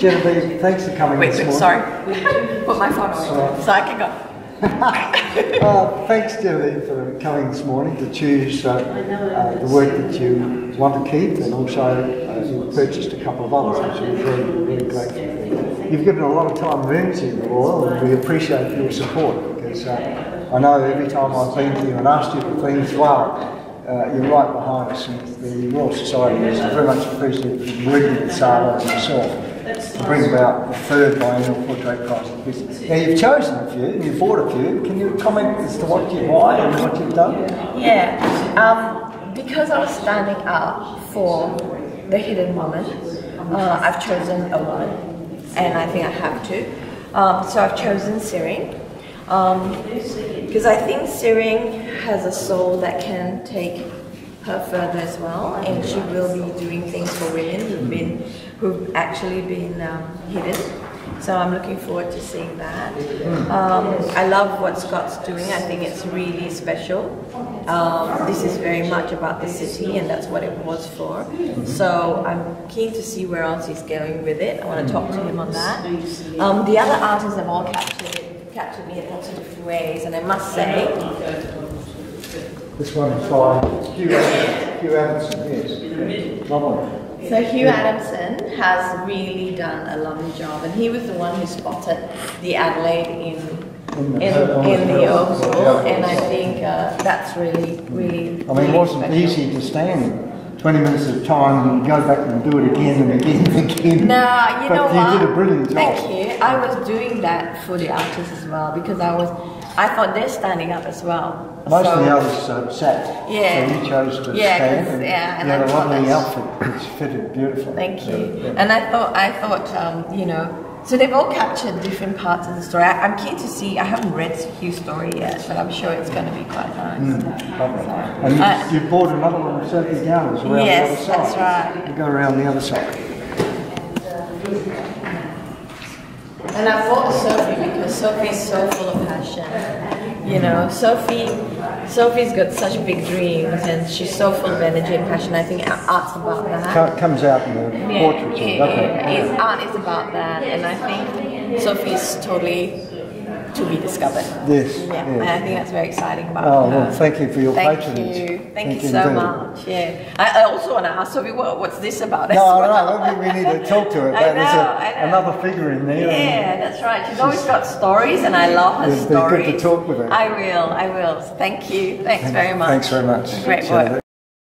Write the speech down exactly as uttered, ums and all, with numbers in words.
Genevieve, thanks for coming wait, this wait, morning. Sorry, put my phone away. So I can go. uh, thanks, Genevieve, for coming this morning to choose uh, uh, the work that you want to keep, and also uh, you purchased a couple of others, which we're very, really grateful for. You've given a lot of time and energy, Royal, and we appreciate your support, because uh, I know every time I've been to you and asked you for things, well, Uh, you're right behind us, and the Royal Society is very much appreciative of working with Sara and yourself to bring about the third biennial portrait prize. Now, you've chosen a few, and you've bought a few. Can you comment as to what you buy and what you've done? Yeah, um, because I was standing up for the hidden woman, uh, I've chosen a woman, and I think I have to. Um, so I've chosen Tsering. Because um, I think Tsering has a soul that can take her further as well, and she will be doing things for women who've been, who've actually been um, hidden. So I'm looking forward to seeing that. Um, I love what Scott's doing. I think it's really special. Um, this is very much about the city, and that's what it was for. So I'm keen to see where else he's going with it. I want to talk to him on that. Um, the other artists have all captured it. captured me in lots of different ways, and I must say... This one is by Hugh Adamson, Hugh Adamson yes. Lovely. So Hugh Adamson has really done a lovely job, and he was the one who spotted the Adelaide in in, in, in the Oval, and I think uh, that's really, really... I mean, it wasn't easy to stand twenty minutes at a time and go back and do it again and again and again. Nah, you but know you what? You did a brilliant job. Thank you. I was doing that for the artists as well, because I was, I thought they're standing up as well. Most so, of the others uh, sat, yeah. So you chose to yeah, stand and, yeah, and you had a lovely outfit which fitted beautifully. Thank you. So, yeah. And I thought, I thought, um, you know, so they've all captured different parts of the story. I, I'm keen to see, I haven't read Hugh's story yet, but I'm sure it's going to be quite nice. Mm, lovely. So, and you, uh, you bought another one, Sophie Downey, as well. Yes, the other side. That's right. You go around the other side. And, uh, and I bought Sophie because Sophie's so full of passion. You know, Sophie, Sophie's got such big dreams, and she's so full of energy and passion. I think art's about that. It comes out in the yeah, portraiture, yeah, doesn't it? Yeah. Art is about that, and I think Sophie's totally to be discovered. Yes. Yeah, yes. And I think that's very exciting about her. Oh, well, thank you for your thank patronage. You. Thank, thank you. Thank you so much. Yeah. I, I also want to ask Sophie, what, what's this about? No, no, well? I don't think we need to talk to her. I know, there's a, another figure in there. Yeah, that's right. She's, she's always got stories, and I love her stories. It's good to talk with her. I will, I will. Thank you. Thanks thank, very much. Thanks very much. Great work.